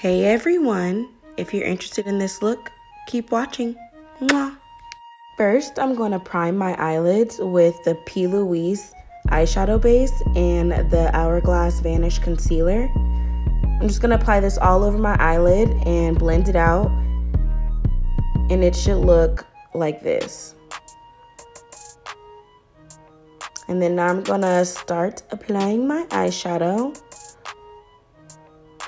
Hey everyone, if you're interested in this look, keep watching. Mwah. First, I'm going to prime my eyelids with the P. Louise Eyeshadow Base and the Hourglass Vanish Concealer. I'm just going to apply this all over my eyelid and blend it out, and it should look like this. And then now I'm going to start applying my eyeshadow.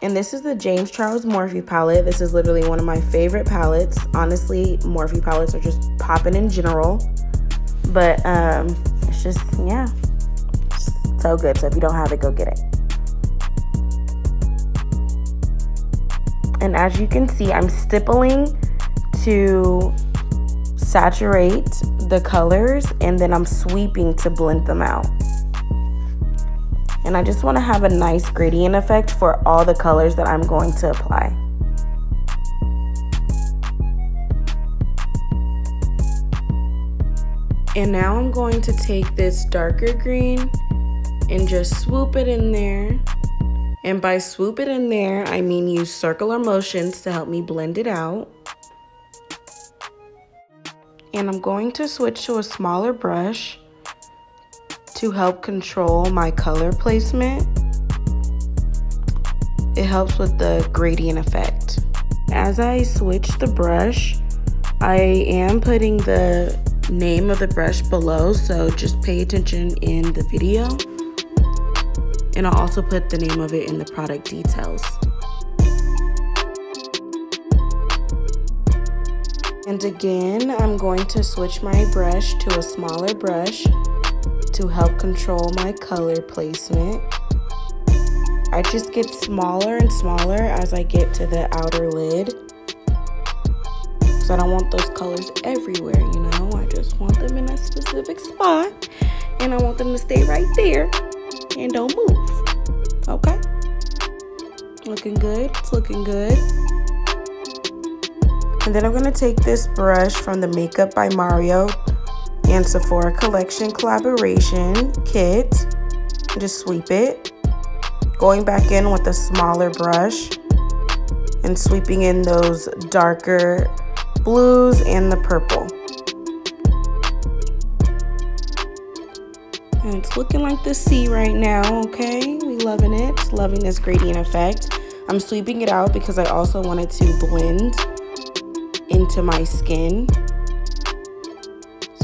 And this is the James Charles Morphe palette. This is literally one of my favorite palettes. Honestly, Morphe palettes are just popping in general. But it's just, yeah, so good. So if you don't have it, go get it. And as you can see, I'm stippling to saturate the colors, and then I'm sweeping to blend them out. And I just want to have a nice gradient effect for all the colors that I'm going to apply. And now I'm going to take this darker green and just swoop it in there. And by swoop it in there, I mean use circular motions to help me blend it out. And I'm going to switch to a smaller brush to help control my color placement. It helps with the gradient effect. As I switch the brush, I am putting the name of the brush below, so just pay attention in the video. And I'll also put the name of it in the product details. And again, I'm going to switch my brush to a smaller brush to help control my color placement. I just get smaller and smaller as I get to the outer lid, because I don't want those colors everywhere, you know. I just want them in a specific spot, and I want them to stay right there and don't move. Okay, looking good. It's looking good. And then I'm going to take this brush from the Makeup by Mario and Sephora Collection collaboration kit, just sweep it, going back in with a smaller brush and sweeping in those darker blues and the purple. And it's looking like the sea right now. Okay, we loving it, loving this gradient effect. I'm sweeping it out because I also wanted to blend into my skin.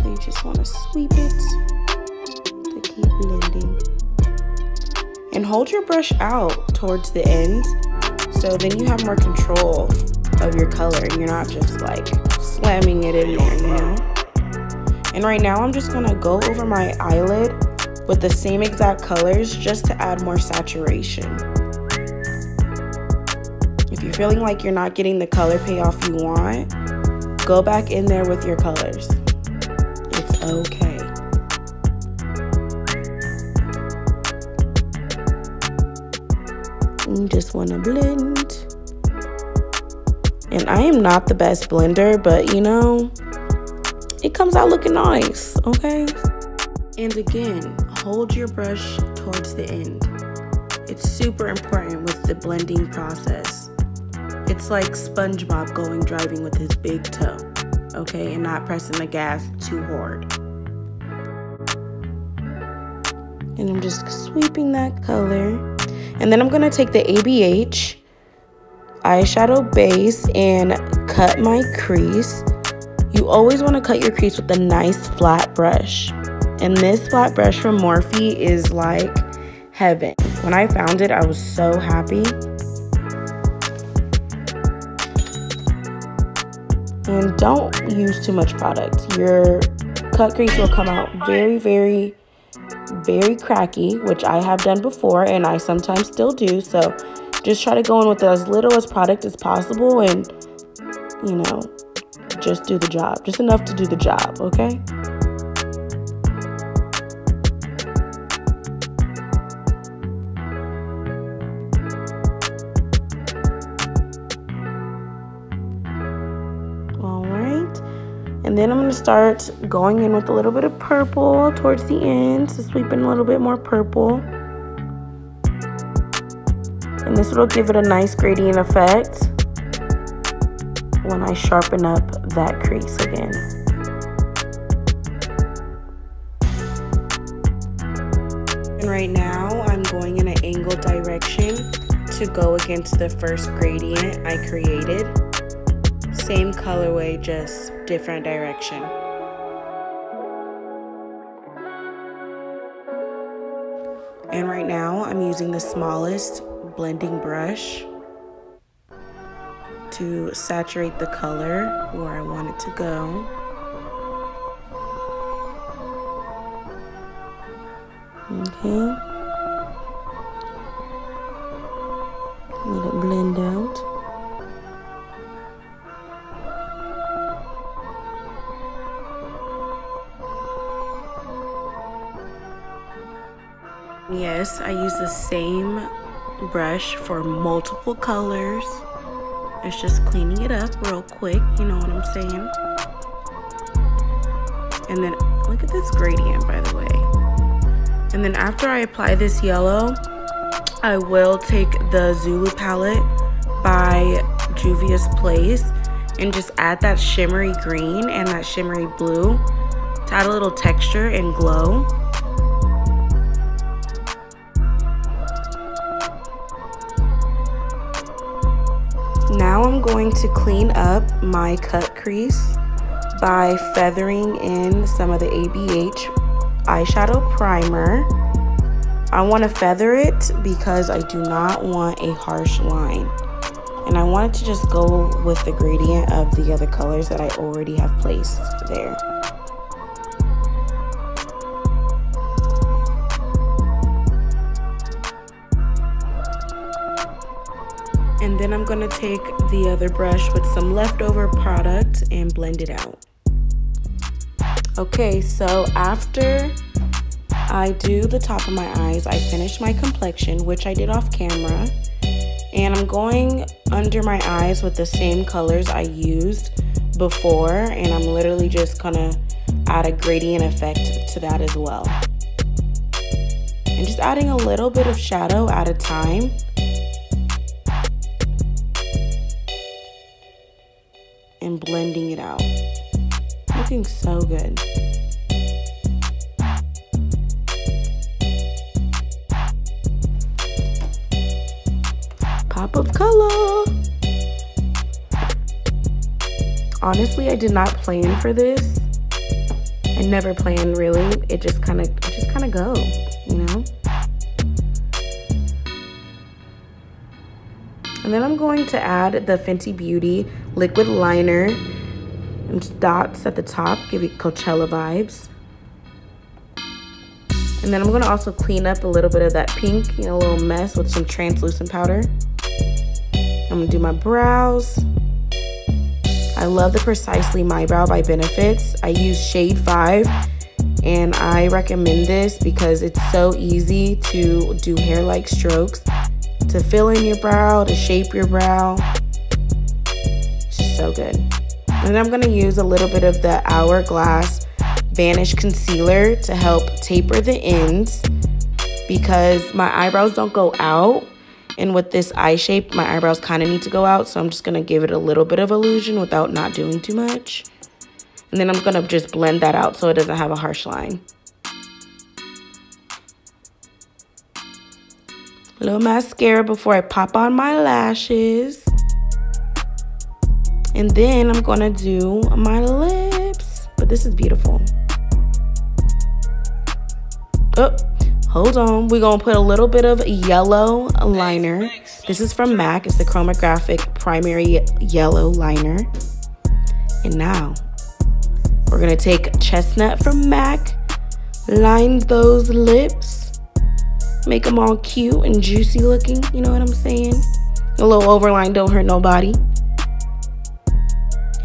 You just want to sweep it to keep blending, and hold your brush out towards the end, so then you have more control of your color and you're not just like slamming it in there, you know. And right now I'm just gonna go over my eyelid with the same exact colors just to add more saturation. If you're feeling like you're not getting the color payoff you want, go back in there with your colors. Okay. You just want to blend. And I am not the best blender, but you know, it comes out looking nice, okay? And again, hold your brush towards the end. It's super important with the blending process. It's like SpongeBob going driving with his big toe. Okay, and not pressing the gas too hard. And I'm just sweeping that color. And then I'm gonna take the ABH Eyeshadow Base and cut my crease. You always wanna cut your crease with a nice flat brush. And this flat brush from Morphe is like heaven. When I found it, I was so happy. And don't use too much product. Your cut crease will come out very, very, very cracky, which I have done before and I sometimes still do. So just try to go in with as little as product as possible, and, you know, just do the job. Just enough to do the job, okay? And then I'm going to start going in with a little bit of purple towards the end, so sweep in a little bit more purple. and this will give it a nice gradient effect when I sharpen up that crease again. And right now I'm going in an angle direction to go against the first gradient I created. Same colorway, just different direction. And right now I'm using the smallest blending brush to saturate the color where I want it to go. Okay. Let it blend out. Yes, I use the same brush for multiple colors. It's just cleaning it up real quick, you know what I'm saying? And then, look at this gradient, by the way. And then after I apply this yellow, I will take the Zulu palette by Juvia's Place and just add that shimmery green and that shimmery blue to add a little texture and glow. Now I'm going to clean up my cut crease by feathering in some of the ABH eyeshadow primer. I want to feather it because I do not want a harsh line, and I want it to just go with the gradient of the other colors that I already have placed there. And then I'm going to take the other brush with some leftover product and blend it out. Okay, so after I do the top of my eyes, I finish my complexion, which I did off camera, and I'm going under my eyes with the same colors I used before, and I'm literally just gonna add a gradient effect to that as well, and just adding a little bit of shadow at a time. And blending it out. Looking so good. Pop of color. Honestly, I did not plan for this. I never planned, really. It just kind of go, you know? And then I'm going to add the Fenty Beauty liquid liner and dots at the top, give it Coachella vibes. And then I'm gonna also clean up a little bit of that pink, you know, little mess with some translucent powder. I'm gonna do my brows. I love the Precisely My Brow by Benefit. I use shade 5, and I recommend this because it's so easy to do hair-like strokes, to fill in your brow, to shape your brow. It's just so good. And then I'm gonna use a little bit of the Hourglass Vanish Concealer to help taper the ends because my eyebrows don't go out. And with this eye shape, my eyebrows kind of need to go out, so I'm just gonna give it a little bit of illusion without not doing too much. And then I'm gonna just blend that out so it doesn't have a harsh line. A little mascara before I pop on my lashes. And then I'm gonna do my lips, but this is beautiful. Oh. Hold on, we're gonna put a little bit of yellow liner. This is from MAC, it's the Chromagraphic Primary Yellow Liner. And now, we're gonna take Chestnut from MAC, line those lips, make them all cute and juicy looking, you know what I'm saying? A little overline don't hurt nobody.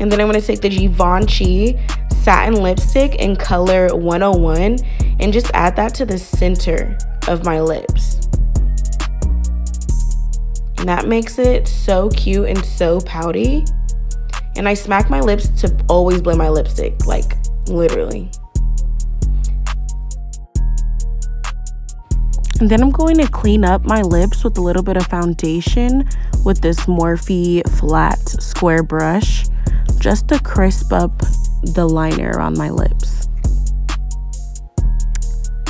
And then I'm gonna take the Givenchy Satin Lipstick in color 101 and just add that to the center of my lips. And that makes it so cute and so pouty. And I smack my lips to always blend my lipstick, like literally. And then I'm going to clean up my lips with a little bit of foundation with this Morphe flat square brush, just to crisp up the liner on my lips.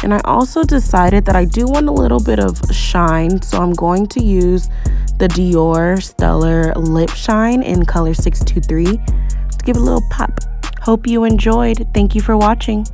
And I also decided that I do want a little bit of shine, so I'm going to use the Dior Stellar Lip Shine in color 623 to give it a little pop. Hope you enjoyed. Thank you for watching.